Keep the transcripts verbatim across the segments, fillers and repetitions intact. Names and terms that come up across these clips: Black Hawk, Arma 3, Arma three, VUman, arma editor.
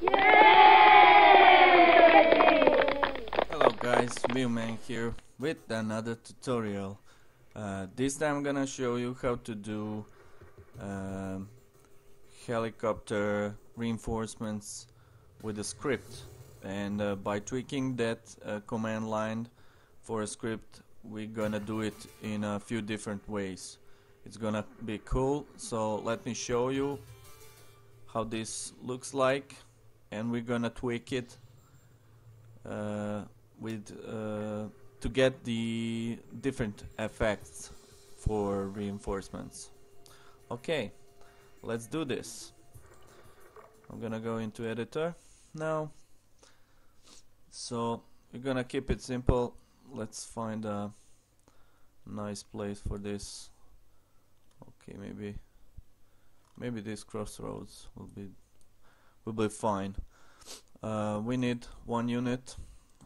Yay! Hello guys, VUman here with another tutorial. Uh, this time I'm gonna show you how to do uh, helicopter reinforcements with a script, and uh, by tweaking that uh, command line for a script, we're gonna do it in a few different ways. It's gonna be cool, so let me show you how this looks like, and we're gonna tweak it uh, with uh, to get the different effects for reinforcements. Okay, let's do this. I'm gonna go into editor now, so we're gonna keep it simple. Let's find a nice place for this. Okay, maybe Maybe this crossroads will be will be fine. Uh, we need one unit.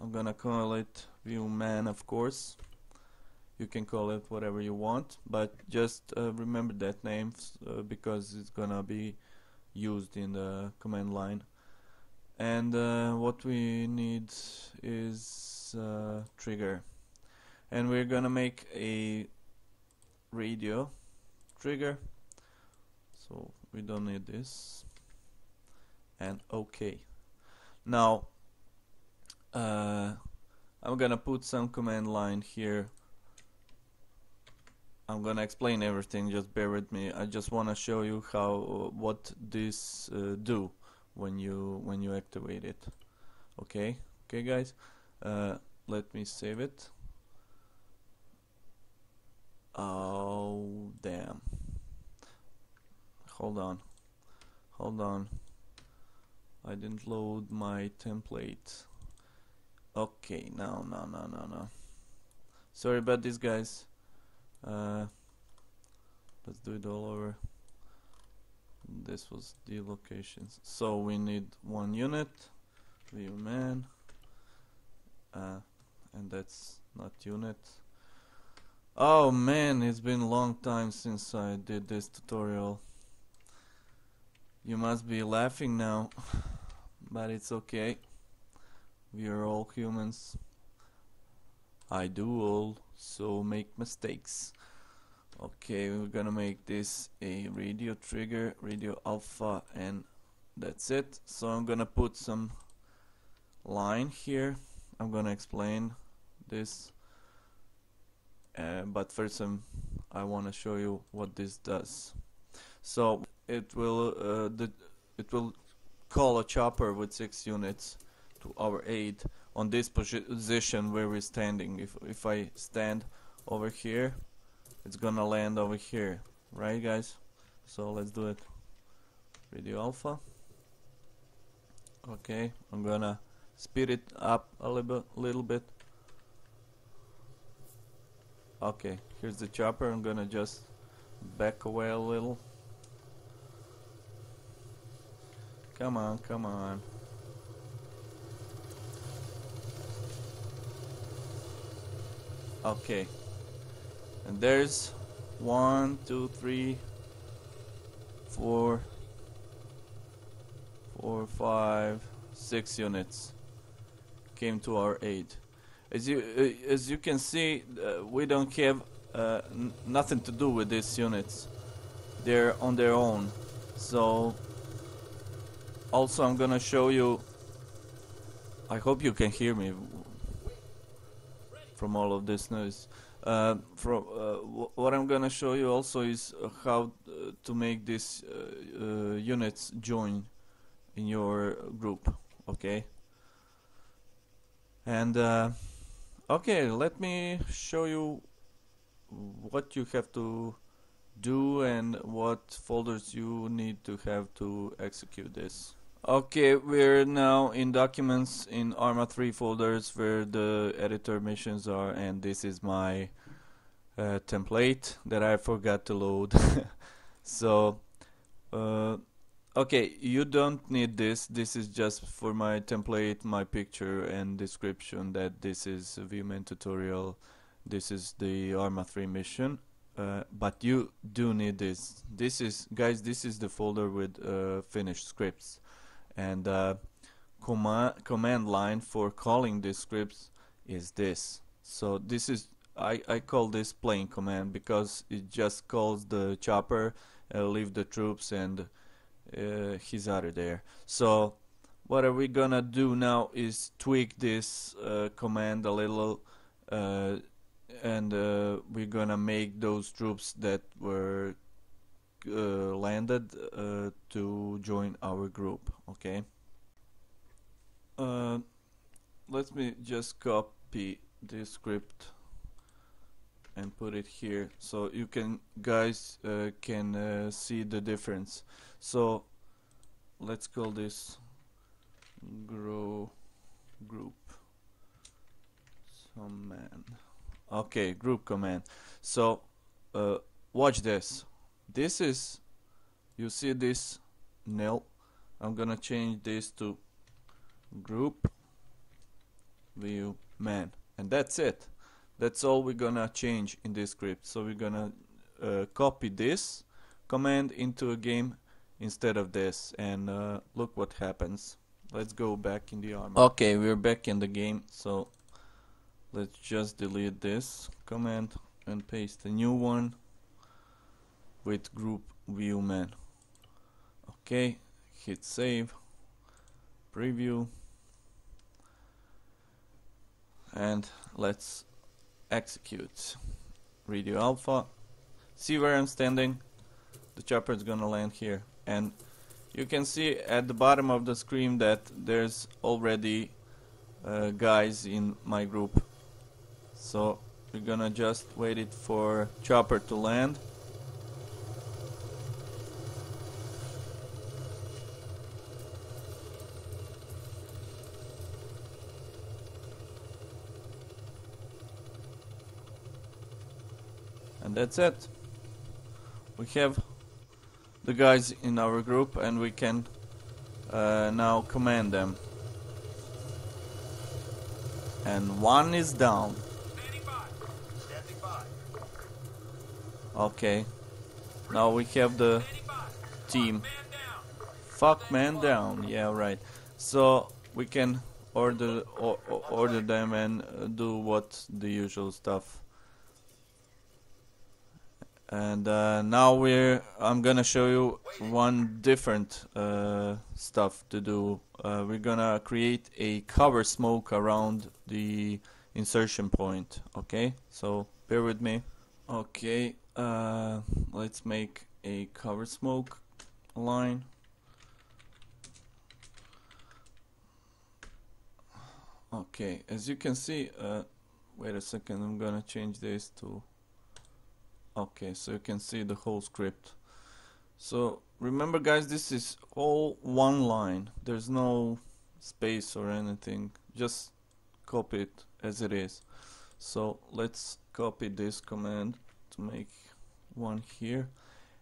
I'm gonna call it VUman, of course. You can call it whatever you want, but just uh, remember that name uh, because it's gonna be used in the command line. And uh, what we need is uh, trigger, and we're gonna make a radio trigger. So we don't need this, and okay. Now uh, I'm gonna put some command line here. I'm gonna explain everything, just bear with me. I just wanna show you how what this uh, do when you when you activate it. Okay, okay guys, uh, let me save it. Oh damn, hold on, hold on, I didn't load my template. Okay, no, no, no, no, no, sorry about this guys. Uh, let's do it all over. This was the locations, so we need one unit, VUman, uh, and that's not unit. Oh man, it's been a long time since I did this tutorial. You must be laughing now, but it's okay. We are all humans. I do also make mistakes. Okay, we're gonna make this a radio trigger, radio alpha, and that's it. So I'm gonna put some line here. I'm gonna explain this, uh, but first um, I wanna show you what this does. So it will uh, the it will call a chopper with six units to our aid on this position where we're standing. If if I stand over here, it's gonna land over here, right guys? So let's do it. Radio alpha. Okay, I'm gonna speed it up a little little bit. Okay, here's the chopper. I'm gonna just back away a little. Come on, come on. Okay. And there's one, two, three, four, four, five, six units came to our aid. As you uh, as you can see, uh, we don't have uh, n nothing to do with these units. They're on their own. So. Also, I'm gonna show you. I hope you can hear me from all of this noise. Uh, from uh, what I'm gonna show you also is uh, how uh, to make these uh, uh, units join in your group. Okay. And uh, okay, let me show you what you have to do and what folders you need to have to execute this. Okay, we're now in documents in Arma three folders where the editor missions are, and this is my uh, template that I forgot to load. So uh, okay, you don't need this. This is just for my template, my picture and description that this is a VUman tutorial. This is the Arma three mission, uh, but you do need this. This is, guys, this is the folder with uh, finished scripts. and uh, command command line for calling this script is this. So this is, I, I call this plain command because it just calls the chopper, uh, leave the troops, and uh, he's out of there. So what are we gonna do now is tweak this uh, command a little, uh, and uh, we're gonna make those troops that were uh, landed uh, to join our group. Okay, uh, let me just copy this script and put it here so you can guys uh, can uh, see the difference. So let's call this grow group command. Okay, group command. So uh, watch this. This is, you see this nil. I'm gonna change this to group VUman, and that's it. That's all we're gonna change in this script. So we're gonna uh, copy this command into a game instead of this, and uh, look what happens. Let's go back in the Arma. Okay, we're back in the game, so let's just delete this command and paste a new one with group VUman. Okay, hit save, preview, and let's execute. Radio alpha. See where I'm standing? The chopper is gonna land here, and you can see at the bottom of the screen that there's already uh, guys in my group. So we're gonna just wait it for chopper to land. And that's it. We have the guys in our group, and we can uh, now command them. And one is down. Standing by. Standing by. Okay, now we have the team. Fuck man down. Yeah, right. So we can order or, or order them and uh, do what the usual stuff. And uh, now we're, I'm gonna show you one different uh, stuff to do. Uh, we're gonna create a cover smoke around the insertion point. Okay, so bear with me. Okay, uh, let's make a cover smoke line. Okay, as you can see, uh, wait a second, I'm gonna change this to... Okay, so you can see the whole script. So remember guys, this is all one line. There's no space or anything. Just copy it as it is. So let's copy this command to make one here.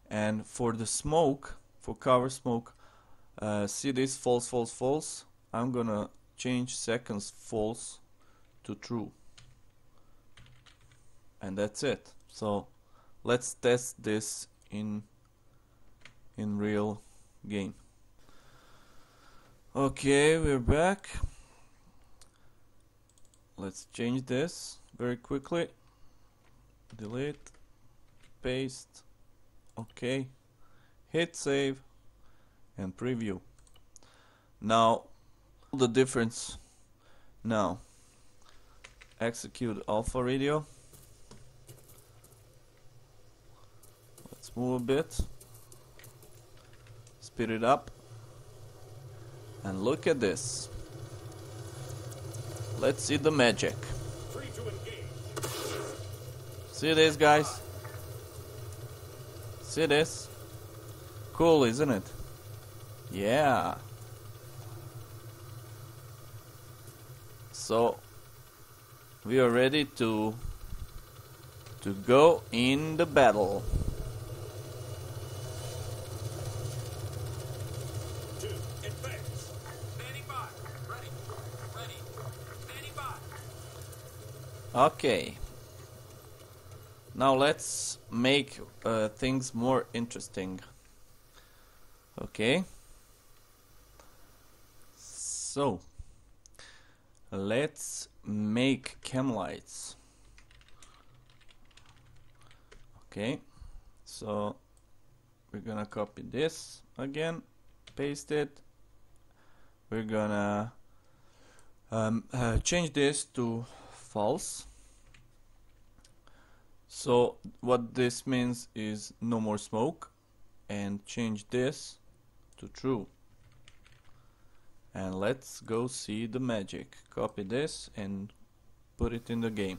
And for the smoke, for cover smoke, uh, see this false, false, false. I'm gonna change seconds false to true. And that's it. So let's test this in in real game. Okay, we're back. Let's change this very quickly. Delete, paste. Okay, hit save and preview. Now the difference. Now execute alpha radio. Move a bit, speed it up, and look at this. Let's see the magic. See this, guys? See this? Cool, isn't it? Yeah. So we are ready to to go in the battle. Okay, now let's make uh, things more interesting. Okay, So let's make chem lights. Okay, so we're gonna copy this again, paste it. We're gonna um, uh, change this to false. So what this means is no more smoke, and change this to true. And let's go see the magic. Copy this and put it in the game.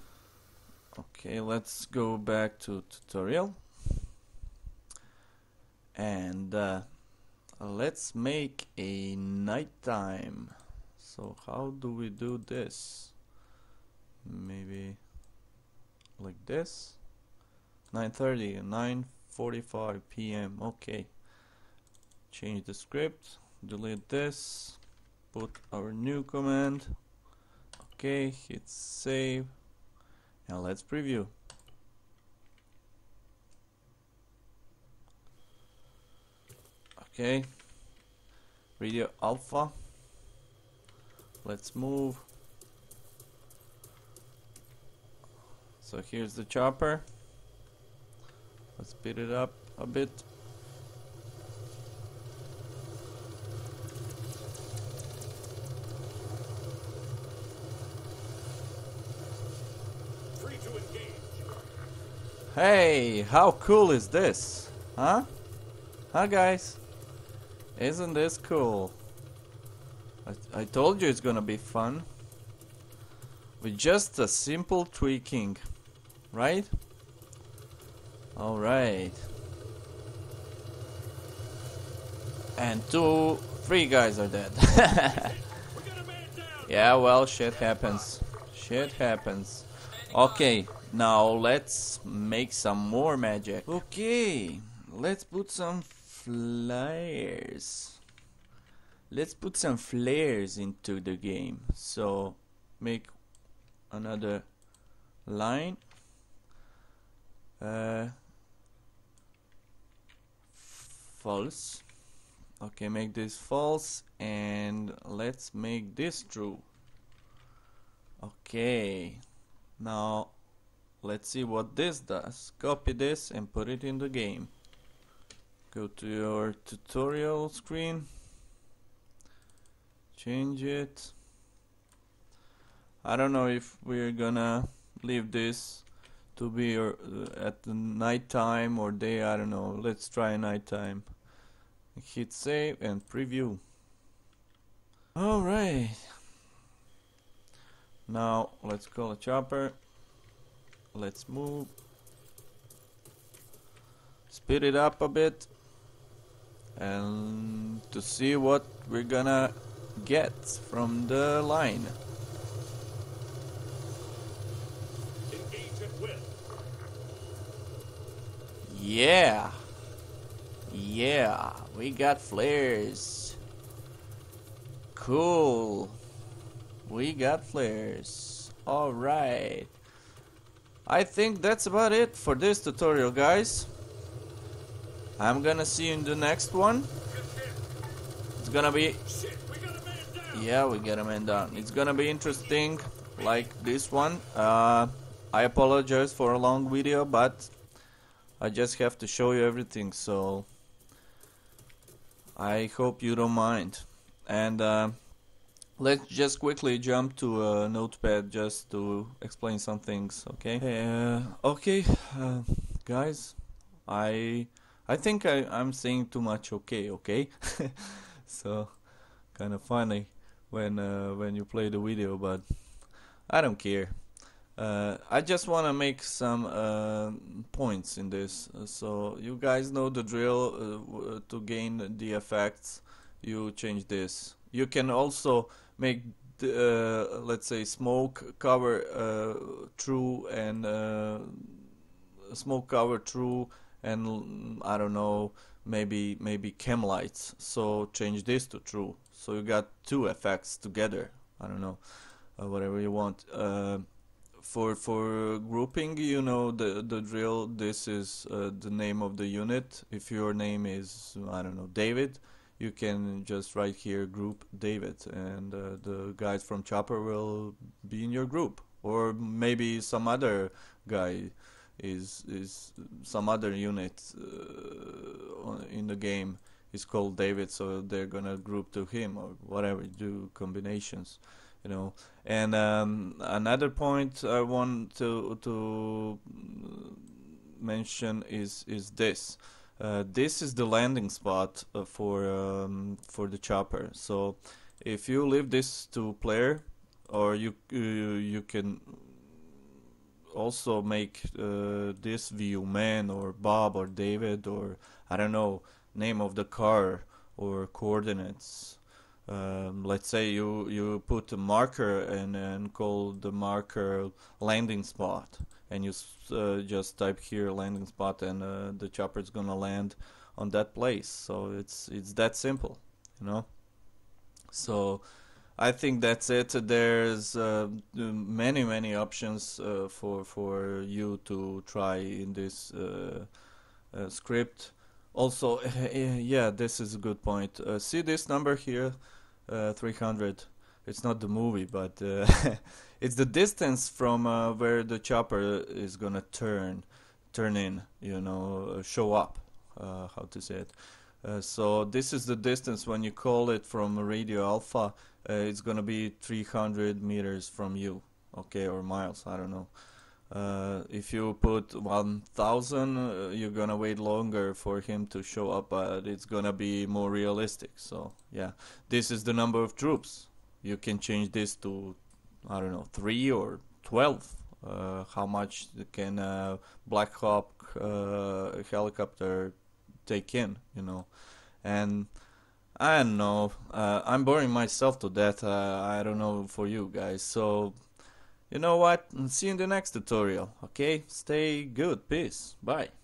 Okay, let's go back to tutorial and uh, let's make a nighttime. So how do we do this? Maybe like this. nine thirty and nine forty-five p m Okay, change the script, delete this, put our new command. Okay, hit save and let's preview. Okay, radio alpha, let's move. So here's the chopper. Let's speed it up a bit. Free to engage. Hey, how cool is this? Huh? Huh, guys? Isn't this cool? I, I told you it's gonna be fun. With just a simple tweaking, right? All right. And two, three guys are dead. Yeah, well, shit happens. Shit happens. Okay, now let's make some more magic. Okay, let's put some flares. Let's put some flares into the game. So make another line. Uh, false. Okay, make this false and let's make this true. Okay, now let's see what this does. Copy this and put it in the game. Go to your tutorial screen, change it. I don't know if we're gonna leave this to be or, uh, at the night time or day, I don't know. Let's try night time. Hit save and preview. Alright. Now let's call a chopper. Let's move. Speed it up a bit. And to see what we're gonna get from the line. Yeah, yeah, we got flares. Cool, we got flares. All right, I think that's about it for this tutorial, guys. I'm gonna see you in the next one. It's gonna be, yeah, we got a man down. It's gonna be interesting, like this one. Uh, I apologize for a long video, but I just have to show you everything, so I hope you don't mind. And uh, let's just quickly jump to a notepad just to explain some things, okay? Uh, okay, uh, guys, I I think I, I'm saying too much. Okay, okay. So kind of funny when uh, when you play the video, but I don't care. Uh, I just want to make some uh, points in this, so you guys know the drill. Uh, w to gain the effects, you change this. You can also make, the, uh, let's say, smoke cover uh, true and uh, smoke cover true, and I don't know, maybe maybe chem lights. So change this to true. So you got two effects together. I don't know, uh, whatever you want. Uh, For for grouping, you know the the drill. This is uh, the name of the unit. If your name is, I don't know, David, you can just write here group David, and uh, the guys from Chopper will be in your group, or maybe some other guy is is some other unit uh, in the game is called David, so they're gonna group to him or whatever. Do combinations, you know. And um, another point I want to to mention is is this. Uh, this is the landing spot uh, for um, for the chopper. So if you leave this to player, or you uh, you can also make uh, this VUman or Bob or David, or I don't know, name of the car or coordinates. Um, let's say you you put a marker and then call the marker landing spot, and you uh, just type here landing spot, and uh, the chopper is gonna land on that place. So it's it's that simple, you know. So I think that's it. There's uh, many many options uh, for for you to try in this uh, uh, script. Also, yeah, this is a good point. Uh, see this number here, uh, three hundred. It's not the movie, but uh, it's the distance from uh, where the chopper is gonna turn, turn in. You know, show up. Uh, how to say it? Uh, so this is the distance when you call it from Radio Alpha. Uh, it's gonna be three hundred meters from you. Okay, or miles. I don't know. Uh, if you put one thousand, uh, you're gonna wait longer for him to show up, but it's gonna be more realistic. So yeah, this is the number of troops. You can change this to, I don't know, three or twelve. Uh, how much can uh, Black Hawk uh, helicopter take in, you know? And I don't know, uh, I'm boring myself to death. uh, I don't know for you guys. So you know what? See you in the next tutorial, okay? Stay good, peace, bye.